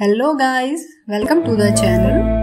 Hello guys, welcome to the channel.